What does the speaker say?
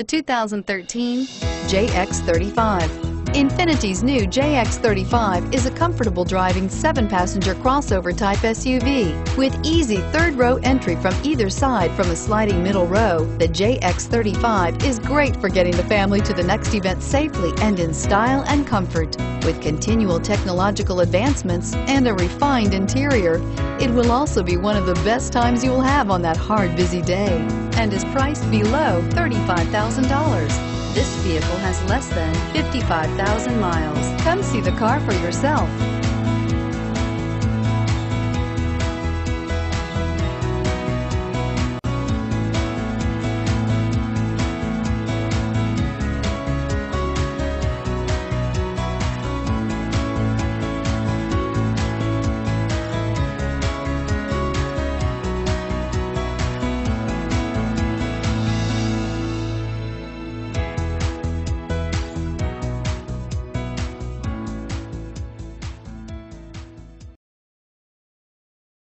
The 2013 JX35. Infiniti's new JX35 is a comfortable driving 7-passenger crossover type SUV. With easy third-row entry from either side from a sliding middle row, the JX35 is great for getting the family to the next event safely and in style and comfort. With continual technological advancements and a refined interior, it will also be one of the best times you will have on that hard, busy day, and is priced below $35,000. This vehicle has less than 55,000 miles. Come see the car for yourself.